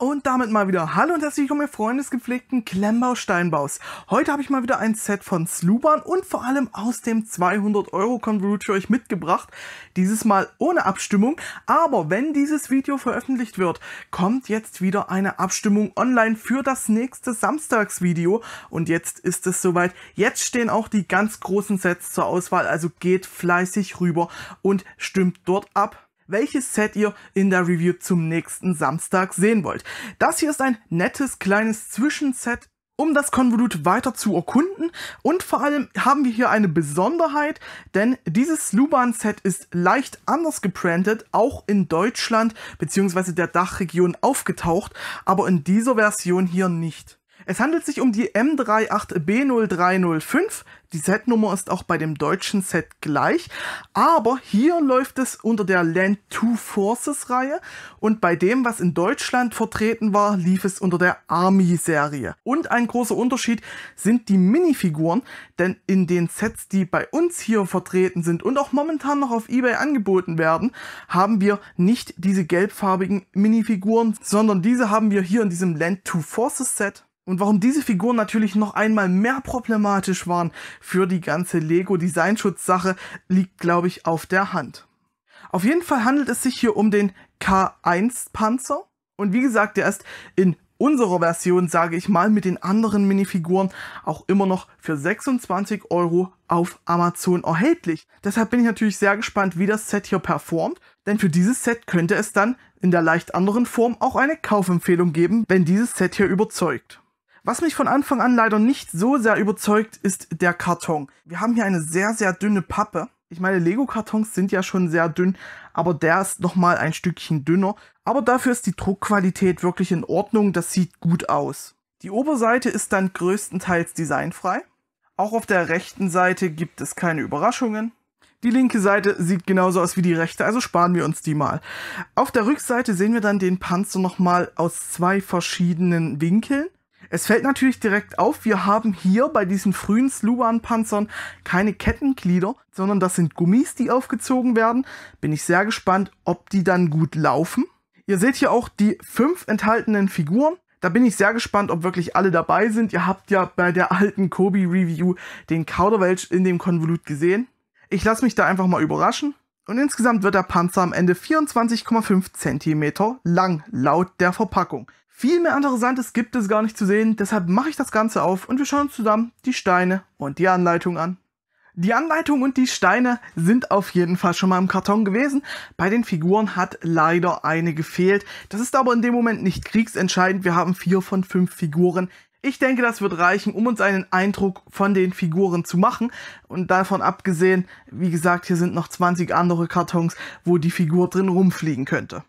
Und damit mal wieder hallo und herzlich willkommen, ihr Freunde des gepflegten Klemmbau-Steinbaus. Heute habe ich mal wieder ein Set von Sluban und vor allem aus dem 200-Euro-Konvolut für euch mitgebracht. Dieses Mal ohne Abstimmung, aber wenn dieses Video veröffentlicht wird, kommt jetzt wieder eine Abstimmung online für das nächste Samstagsvideo. Und jetzt ist es soweit. Jetzt stehen auch die ganz großen Sets zur Auswahl, also geht fleißig rüber und stimmt dort ab, welches Set ihr in der Review zum nächsten Samstag sehen wollt. Das hier ist ein nettes kleines Zwischenset, um das Konvolut weiter zu erkunden, und vor allem haben wir hier eine Besonderheit, denn dieses Sluban-Set ist leicht anders gebrandet, auch in Deutschland bzw. der Dachregion aufgetaucht, aber in dieser Version hier nicht. Es handelt sich um die M38-B0305, die Setnummer ist auch bei dem deutschen Set gleich, aber hier läuft es unter der Land2Forces Reihe und bei dem, was in Deutschland vertreten war, lief es unter der Army-Serie. Und ein großer Unterschied sind die Minifiguren, denn in den Sets, die bei uns hier vertreten sind und auch momentan noch auf eBay angeboten werden, haben wir nicht diese gelbfarbigen Minifiguren, sondern diese haben wir hier in diesem Land2Forces Set. Und warum diese Figuren natürlich noch einmal mehr problematisch waren für die ganze Lego-Designschutz-Sache, liegt, glaube ich, auf der Hand. Auf jeden Fall handelt es sich hier um den K1-Panzer. Und wie gesagt, der ist in unserer Version, sage ich mal, mit den anderen Minifiguren auch immer noch für 26 € auf Amazon erhältlich. Deshalb bin ich natürlich sehr gespannt, wie das Set hier performt, denn für dieses Set könnte es dann in der leicht anderen Form auch eine Kaufempfehlung geben, wenn dieses Set hier überzeugt. Was mich von Anfang an leider nicht so sehr überzeugt, ist der Karton. Wir haben hier eine sehr, sehr dünne Pappe. Ich meine, Lego-Kartons sind ja schon sehr dünn, aber der ist nochmal ein Stückchen dünner. Aber dafür ist die Druckqualität wirklich in Ordnung, das sieht gut aus. Die Oberseite ist dann größtenteils designfrei. Auch auf der rechten Seite gibt es keine Überraschungen. Die linke Seite sieht genauso aus wie die rechte, also sparen wir uns die mal. Auf der Rückseite sehen wir dann den Panzer nochmal aus zwei verschiedenen Winkeln. Es fällt natürlich direkt auf, wir haben hier bei diesen frühen Sluban-Panzern keine Kettenglieder, sondern das sind Gummis, die aufgezogen werden. Bin ich sehr gespannt, ob die dann gut laufen. Ihr seht hier auch die 5 enthaltenen Figuren. Da bin ich sehr gespannt, ob wirklich alle dabei sind. Ihr habt ja bei der alten COBI-Review den Kauderwelsch in dem Konvolut gesehen. Ich lasse mich da einfach mal überraschen. Und insgesamt wird der Panzer am Ende 24,5 cm lang, laut der Verpackung. Viel mehr Interessantes gibt es gar nicht zu sehen, deshalb mache ich das Ganze auf und wir schauen uns zusammen die Steine und die Anleitung an. Die Anleitung und die Steine sind auf jeden Fall schon mal im Karton gewesen. Bei den Figuren hat leider eine gefehlt. Das ist aber in dem Moment nicht kriegsentscheidend, wir haben 4 von 5 Figuren. Ich denke, das wird reichen, um uns einen Eindruck von den Figuren zu machen. Und davon abgesehen, wie gesagt, hier sind noch 20 andere Kartons, wo die Figur drin rumfliegen könnte.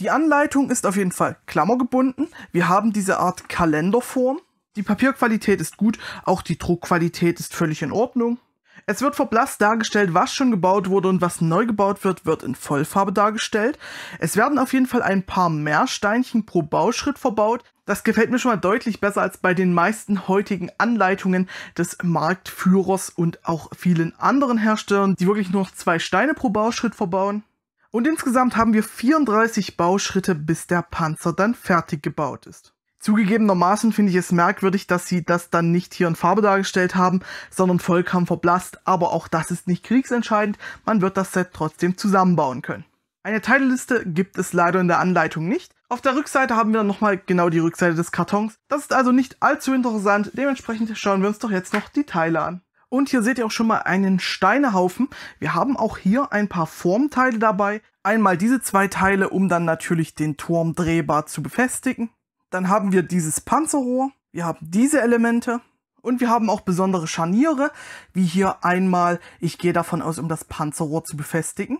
Die Anleitung ist auf jeden Fall klammergebunden. Wir haben diese Art Kalenderform. Die Papierqualität ist gut, auch die Druckqualität ist völlig in Ordnung. Es wird verblasst dargestellt, was schon gebaut wurde, und was neu gebaut wird, wird in Vollfarbe dargestellt. Es werden auf jeden Fall ein paar mehr Steinchen pro Bauschritt verbaut. Das gefällt mir schon mal deutlich besser als bei den meisten heutigen Anleitungen des Marktführers und auch vielen anderen Herstellern, die wirklich nur noch 2 Steine pro Bauschritt verbauen. Und insgesamt haben wir 34 Bauschritte, bis der Panzer dann fertig gebaut ist. Zugegebenermaßen finde ich es merkwürdig, dass sie das dann nicht hier in Farbe dargestellt haben, sondern vollkommen verblasst, aber auch das ist nicht kriegsentscheidend, man wird das Set trotzdem zusammenbauen können. Eine Teilliste gibt es leider in der Anleitung nicht. Auf der Rückseite haben wir dann nochmal genau die Rückseite des Kartons. Das ist also nicht allzu interessant, dementsprechend schauen wir uns doch jetzt noch die Teile an. Und hier seht ihr auch schon mal einen Steinehaufen. Wir haben auch hier ein paar Formteile dabei. Einmal diese 2 Teile, um dann natürlich den Turm drehbar zu befestigen. Dann haben wir dieses Panzerrohr. Wir haben diese Elemente. Und wir haben auch besondere Scharniere, wie hier einmal, ich gehe davon aus, um das Panzerrohr zu befestigen.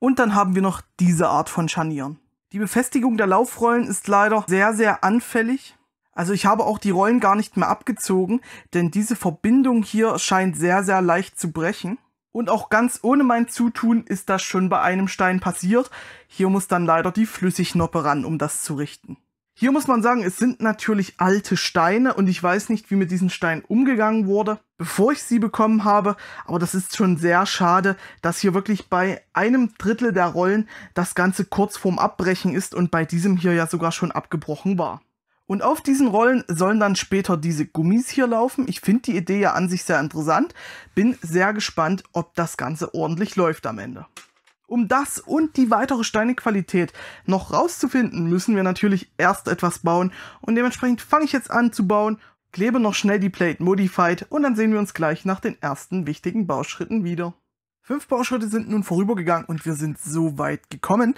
Und dann haben wir noch diese Art von Scharnieren. Die Befestigung der Laufrollen ist leider sehr, sehr anfällig. Also ich habe auch die Rollen gar nicht mehr abgezogen, denn diese Verbindung hier scheint sehr, sehr leicht zu brechen. Und auch ganz ohne mein Zutun ist das schon bei einem Stein passiert. Hier muss dann leider die Flüssignoppe ran, um das zu richten. Hier muss man sagen, es sind natürlich alte Steine und ich weiß nicht, wie mit diesen Steinen umgegangen wurde, bevor ich sie bekommen habe, aber das ist schon sehr schade, dass hier wirklich bei 1/3 der Rollen das Ganze kurz vorm Abbrechen ist und bei diesem hier ja sogar schon abgebrochen war. Und auf diesen Rollen sollen dann später diese Gummis hier laufen. Ich finde die Idee ja an sich sehr interessant, bin sehr gespannt, ob das Ganze ordentlich läuft am Ende. Um das und die weitere Steinequalität noch rauszufinden, müssen wir natürlich erst etwas bauen und dementsprechend fange ich jetzt an zu bauen, klebe noch schnell die Plate Modified und dann sehen wir uns gleich nach den ersten wichtigen Bauschritten wieder. 5 Bauschritte sind nun vorübergegangen und wir sind so weit gekommen.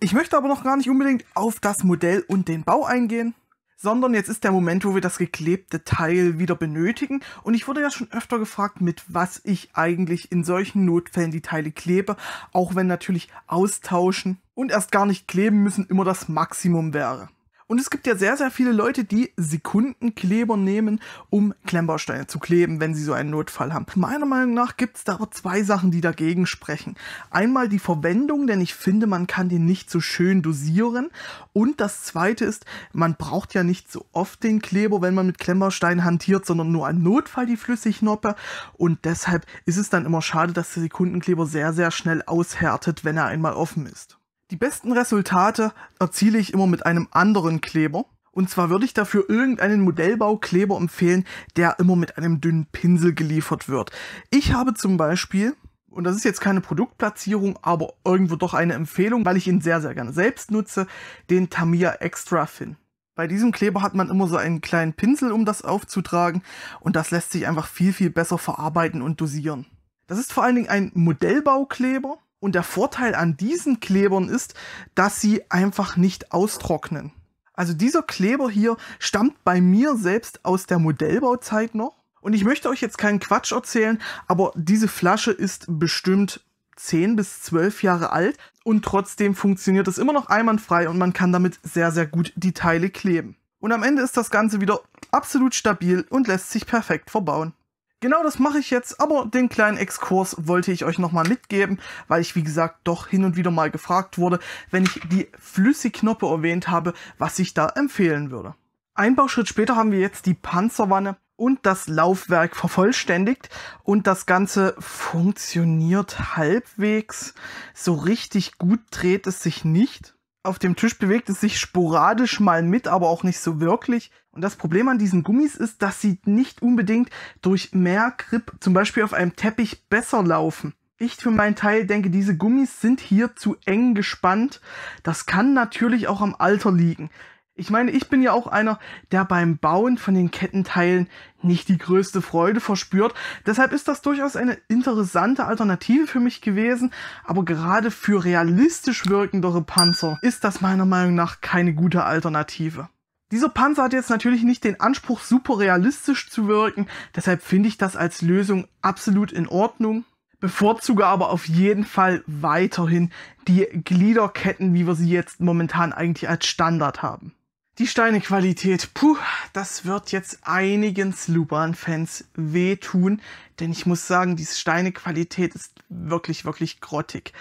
Ich möchte aber noch gar nicht unbedingt auf das Modell und den Bau eingehen, sondern jetzt ist der Moment, wo wir das geklebte Teil wieder benötigen und ich wurde ja schon öfter gefragt, mit was ich eigentlich in solchen Notfällen die Teile klebe, auch wenn natürlich austauschen und erst gar nicht kleben müssen immer das Maximum wäre. Und es gibt ja sehr, sehr viele Leute, die Sekundenkleber nehmen, um Klemmbausteine zu kleben, wenn sie so einen Notfall haben. Meiner Meinung nach gibt es da aber zwei Sachen, die dagegen sprechen. Einmal die Verwendung, denn ich finde, man kann den nicht so schön dosieren. Und das Zweite ist, man braucht ja nicht so oft den Kleber, wenn man mit Klemmbausteinen hantiert, sondern nur im Notfall die Flüssignoppe. Und deshalb ist es dann immer schade, dass der Sekundenkleber sehr, sehr schnell aushärtet, wenn er einmal offen ist. Die besten Resultate erziele ich immer mit einem anderen Kleber. Und zwar würde ich dafür irgendeinen Modellbaukleber empfehlen, der immer mit einem dünnen Pinsel geliefert wird. Ich habe zum Beispiel, und das ist jetzt keine Produktplatzierung, aber irgendwo doch eine Empfehlung, weil ich ihn sehr, sehr gerne selbst nutze, den Tamiya Extra Fin. Bei diesem Kleber hat man immer so einen kleinen Pinsel, um das aufzutragen. Und das lässt sich einfach viel, viel besser verarbeiten und dosieren. Das ist vor allen Dingen ein Modellbaukleber. Und der Vorteil an diesen Klebern ist, dass sie einfach nicht austrocknen. Also dieser Kleber hier stammt bei mir selbst aus der Modellbauzeit noch. Und ich möchte euch jetzt keinen Quatsch erzählen, aber diese Flasche ist bestimmt 10 bis 12 Jahre alt. Und trotzdem funktioniert es immer noch einwandfrei und man kann damit sehr, sehr gut die Teile kleben. Und am Ende ist das Ganze wieder absolut stabil und lässt sich perfekt verbauen. Genau das mache ich jetzt, aber den kleinen Exkurs wollte ich euch nochmal mitgeben, weil ich, wie gesagt, doch hin und wieder mal gefragt wurde, wenn ich die Flüssignoppe erwähnt habe, was ich da empfehlen würde. Ein Bauschritt später haben wir jetzt die Panzerwanne und das Laufwerk vervollständigt und das Ganze funktioniert halbwegs. So richtig gut dreht es sich nicht. Auf dem Tisch bewegt es sich sporadisch mal mit, aber auch nicht so wirklich. Und das Problem an diesen Gummis ist, dass sie nicht unbedingt durch mehr Grip, zum Beispiel auf einem Teppich, besser laufen. Ich für meinen Teil denke, diese Gummis sind hier zu eng gespannt. Das kann natürlich auch am Alter liegen. Ich meine, ich bin ja auch einer, der beim Bauen von den Kettenteilen nicht die größte Freude verspürt. Deshalb ist das durchaus eine interessante Alternative für mich gewesen. Aber gerade für realistisch wirkendere Panzer ist das meiner Meinung nach keine gute Alternative. Dieser Panzer hat jetzt natürlich nicht den Anspruch, super realistisch zu wirken. Deshalb finde ich das als Lösung absolut in Ordnung. Bevorzuge aber auf jeden Fall weiterhin die Gliederketten, wie wir sie jetzt momentan eigentlich als Standard haben. Die Steinequalität, puh, das wird jetzt einigen Sluban-Fans wehtun, denn ich muss sagen, die Steinequalität ist wirklich, wirklich grottig.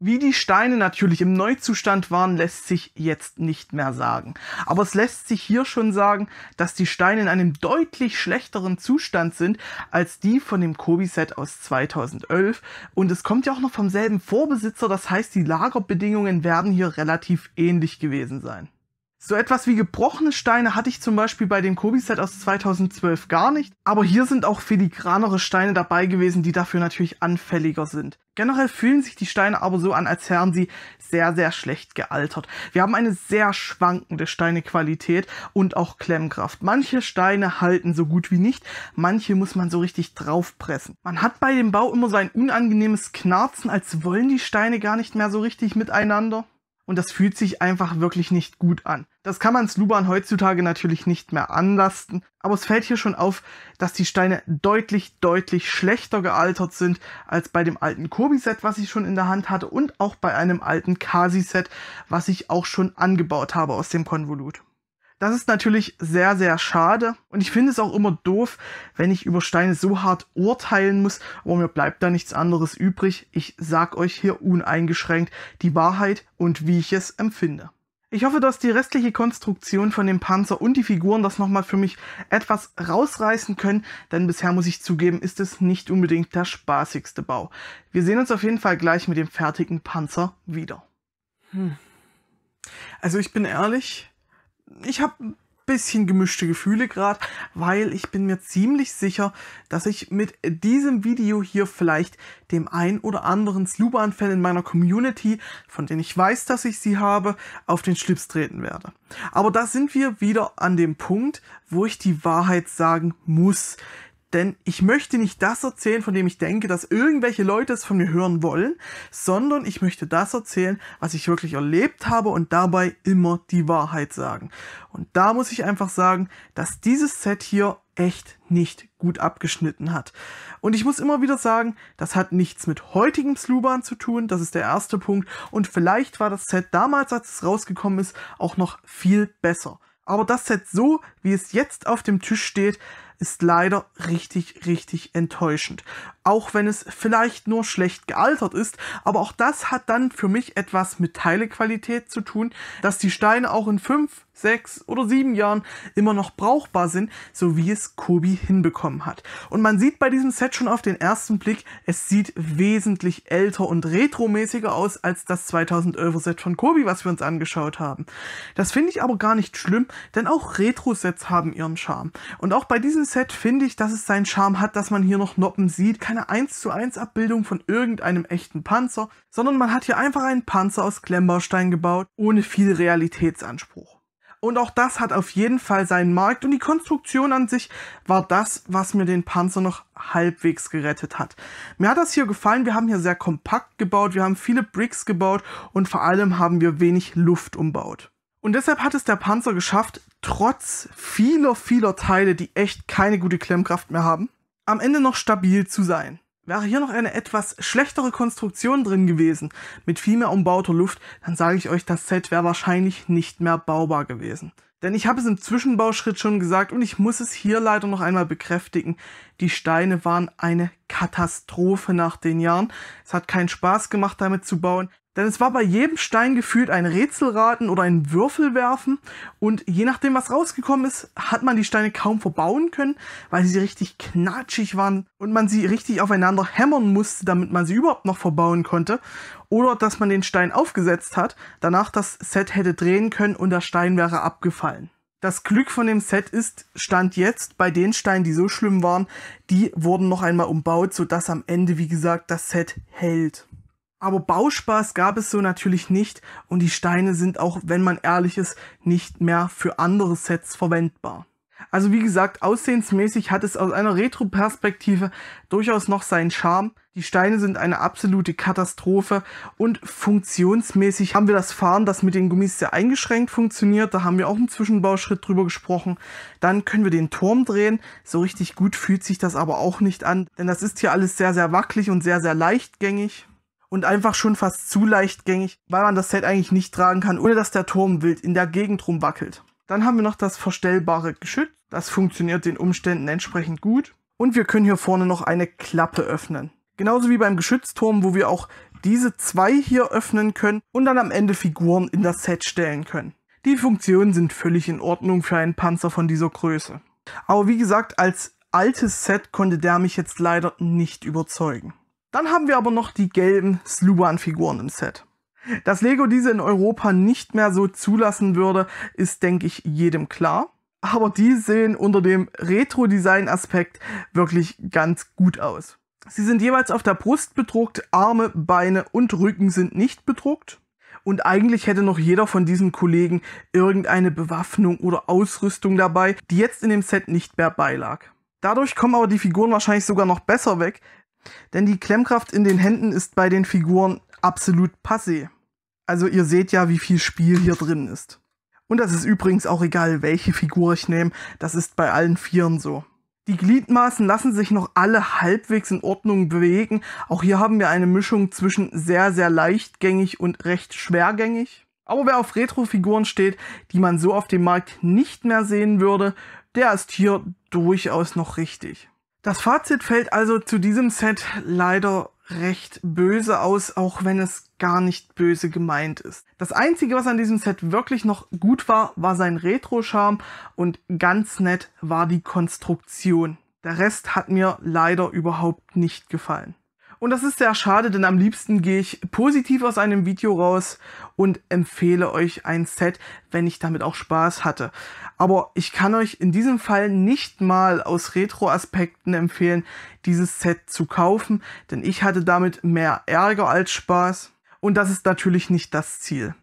Wie die Steine natürlich im Neuzustand waren, lässt sich jetzt nicht mehr sagen. Aber es lässt sich hier schon sagen, dass die Steine in einem deutlich schlechteren Zustand sind als die von dem COBI-Set aus 2011. Und es kommt ja auch noch vom selben Vorbesitzer, das heißt, die Lagerbedingungen werden hier relativ ähnlich gewesen sein. So etwas wie gebrochene Steine hatte ich zum Beispiel bei dem COBI-Set aus 2012 gar nicht, aber hier sind auch filigranere Steine dabei gewesen, die dafür natürlich anfälliger sind. Generell fühlen sich die Steine aber so an, als wären sie sehr, sehr schlecht gealtert. Wir haben eine sehr schwankende Steinequalität und auch Klemmkraft. Manche Steine halten so gut wie nicht, manche muss man so richtig draufpressen. Man hat bei dem Bau immer so ein unangenehmes Knarzen, als wollen die Steine gar nicht mehr so richtig miteinander. Und das fühlt sich einfach wirklich nicht gut an. Das kann man Sluban heutzutage natürlich nicht mehr anlasten. Aber es fällt hier schon auf, dass die Steine deutlich, deutlich schlechter gealtert sind als bei dem alten Kobi-Set, was ich schon in der Hand hatte. Und auch bei einem alten Kasi-Set, was ich auch schon angebaut habe aus dem Konvolut. Das ist natürlich sehr, sehr schade. Und ich finde es auch immer doof, wenn ich über Steine so hart urteilen muss. Aber mir bleibt da nichts anderes übrig. Ich sage euch hier uneingeschränkt die Wahrheit und wie ich es empfinde. Ich hoffe, dass die restliche Konstruktion von dem Panzer und die Figuren das nochmal für mich etwas rausreißen können, denn bisher muss ich zugeben, ist es nicht unbedingt der spaßigste Bau. Wir sehen uns auf jeden Fall gleich mit dem fertigen Panzer wieder. Also ich bin ehrlich, ich habe ein bisschen gemischte Gefühle gerade, weil ich bin mir ziemlich sicher, dass ich mit diesem Video hier vielleicht dem ein oder anderen Sluban-Fan in meiner Community, von denen ich weiß, dass ich sie habe, auf den Schlips treten werde. Aber da sind wir wieder an dem Punkt, wo ich die Wahrheit sagen muss. Denn ich möchte nicht das erzählen, von dem ich denke, dass irgendwelche Leute es von mir hören wollen, sondern ich möchte das erzählen, was ich wirklich erlebt habe und dabei immer die Wahrheit sagen. Und da muss ich einfach sagen, dass dieses Set hier echt nicht gut abgeschnitten hat. Und ich muss immer wieder sagen, das hat nichts mit heutigem Sluban zu tun, das ist der erste Punkt. Und vielleicht war das Set damals, als es rausgekommen ist, auch noch viel besser. Aber das Set so, wie es jetzt auf dem Tisch steht, ist leider richtig, richtig enttäuschend. Auch wenn es vielleicht nur schlecht gealtert ist, aber auch das hat dann für mich etwas mit Teilequalität zu tun, dass die Steine auch in 5, 6 oder 7 Jahren immer noch brauchbar sind, so wie es COBI hinbekommen hat. Und man sieht bei diesem Set schon auf den ersten Blick, es sieht wesentlich älter und retromäßiger aus als das 2011er Set von COBI, was wir uns angeschaut haben. Das finde ich aber gar nicht schlimm, denn auch Retro-Sets haben ihren Charme. Und auch bei diesem Set finde ich, dass es seinen Charme hat, dass man hier noch Noppen sieht. Keine 1:1 Abbildung von irgendeinem echten Panzer, sondern man hat hier einfach einen Panzer aus Klemmbaustein gebaut, ohne viel Realitätsanspruch. Und auch das hat auf jeden Fall seinen Markt und die Konstruktion an sich war das, was mir den Panzer noch halbwegs gerettet hat. Mir hat das hier gefallen, wir haben hier sehr kompakt gebaut, wir haben viele Bricks gebaut und vor allem haben wir wenig Luft umbaut. Und deshalb hat es der Panzer geschafft, trotz vieler Teile, die echt keine gute Klemmkraft mehr haben, am Ende noch stabil zu sein. Wäre hier noch eine etwas schlechtere Konstruktion drin gewesen, mit viel mehr umbauter Luft, dann sage ich euch, das Set wäre wahrscheinlich nicht mehr baubar gewesen. Denn ich habe es im Zwischenbauschritt schon gesagt und ich muss es hier leider noch einmal bekräftigen, die Steine waren eine Katastrophe nach den Jahren. Es hat keinen Spaß gemacht, damit zu bauen. Denn es war bei jedem Stein gefühlt ein Rätselraten oder ein Würfelwerfen und je nachdem, was rausgekommen ist, hat man die Steine kaum verbauen können, weil sie richtig knatschig waren und man sie richtig aufeinander hämmern musste, damit man sie überhaupt noch verbauen konnte. Oder dass man den Stein aufgesetzt hat, danach das Set hätte drehen können und der Stein wäre abgefallen. Das Glück von dem Set ist, Stand jetzt, bei den Steinen, die so schlimm waren, die wurden noch einmal umbaut, sodass am Ende, wie gesagt, das Set hält. Aber Bauspaß gab es so natürlich nicht und die Steine sind auch, wenn man ehrlich ist, nicht mehr für andere Sets verwendbar. Also wie gesagt, aussehensmäßig hat es aus einer Retro-Perspektive durchaus noch seinen Charme. Die Steine sind eine absolute Katastrophe und funktionsmäßig haben wir das Fahren, das mit den Gummis sehr eingeschränkt funktioniert. Da haben wir auch im Zwischenbauschritt drüber gesprochen. Dann können wir den Turm drehen. So richtig gut fühlt sich das aber auch nicht an, denn das ist hier alles sehr, sehr wackelig und sehr, sehr leichtgängig. Und einfach schon fast zu leichtgängig, weil man das Set eigentlich nicht tragen kann, ohne dass der Turm wild in der Gegend rumwackelt. Dann haben wir noch das verstellbare Geschütz. Das funktioniert den Umständen entsprechend gut. Und wir können hier vorne noch eine Klappe öffnen. Genauso wie beim Geschützturm, wo wir auch diese zwei hier öffnen können und dann am Ende Figuren in das Set stellen können. Die Funktionen sind völlig in Ordnung für einen Panzer von dieser Größe. Aber wie gesagt, als altes Set konnte der mich jetzt leider nicht überzeugen. Dann haben wir aber noch die gelben Sluban-Figuren im Set. Dass Lego diese in Europa nicht mehr so zulassen würde, ist, denke ich, jedem klar. Aber die sehen unter dem Retro-Design-Aspekt wirklich ganz gut aus. Sie sind jeweils auf der Brust bedruckt, Arme, Beine und Rücken sind nicht bedruckt. Und eigentlich hätte noch jeder von diesen Kollegen irgendeine Bewaffnung oder Ausrüstung dabei, die jetzt in dem Set nicht mehr beilag. Dadurch kommen aber die Figuren wahrscheinlich sogar noch besser weg, denn die Klemmkraft in den Händen ist bei den Figuren absolut passé. Also ihr seht ja, wie viel Spiel hier drin ist. Und das ist übrigens auch egal, welche Figur ich nehme, das ist bei allen Vieren so. Die Gliedmaßen lassen sich noch alle halbwegs in Ordnung bewegen. Auch hier haben wir eine Mischung zwischen sehr, sehr leichtgängig und recht schwergängig. Aber wer auf Retro-Figuren steht, die man so auf dem Markt nicht mehr sehen würde, der ist hier durchaus noch richtig. Das Fazit fällt also zu diesem Set leider recht böse aus, auch wenn es gar nicht böse gemeint ist. Das Einzige, was an diesem Set wirklich noch gut war, war sein Retro-Charme und ganz nett war die Konstruktion. Der Rest hat mir leider überhaupt nicht gefallen. Und das ist sehr schade, denn am liebsten gehe ich positiv aus einem Video raus und empfehle euch ein Set, wenn ich damit auch Spaß hatte. Aber ich kann euch in diesem Fall nicht mal aus Retro-Aspekten empfehlen, dieses Set zu kaufen, denn ich hatte damit mehr Ärger als Spaß und das ist natürlich nicht das Ziel.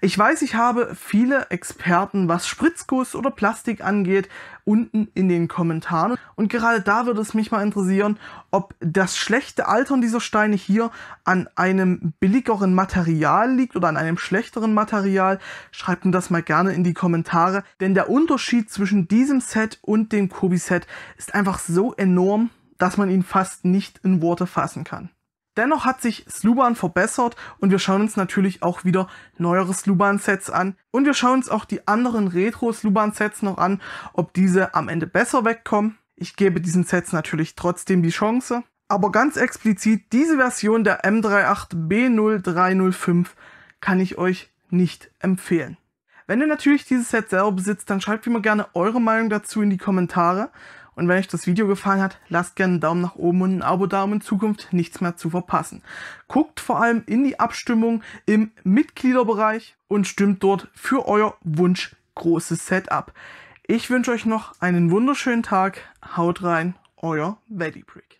Ich weiß, ich habe viele Experten, was Spritzguss oder Plastik angeht, unten in den Kommentaren. Und gerade da würde es mich mal interessieren, ob das schlechte Altern dieser Steine hier an einem billigeren Material liegt oder an einem schlechteren Material. Schreibt mir das mal gerne in die Kommentare, denn der Unterschied zwischen diesem Set und dem COBI-Set ist einfach so enorm, dass man ihn fast nicht in Worte fassen kann. Dennoch hat sich Sluban verbessert und wir schauen uns natürlich auch wieder neuere Sluban-Sets an. Und wir schauen uns auch die anderen Retro-Sluban-Sets noch an, ob diese am Ende besser wegkommen. Ich gebe diesen Sets natürlich trotzdem die Chance. Aber ganz explizit, diese Version der M38-B0305 kann ich euch nicht empfehlen. Wenn ihr natürlich dieses Set selber besitzt, dann schreibt mir gerne eure Meinung dazu in die Kommentare. Und wenn euch das Video gefallen hat, lasst gerne einen Daumen nach oben und ein Abo da, um in Zukunft nichts mehr zu verpassen. Guckt vor allem in die Abstimmung im Mitgliederbereich und stimmt dort für euer Wunsch großes Set ab. Ich wünsche euch noch einen wunderschönen Tag. Haut rein, euer Wellibrick.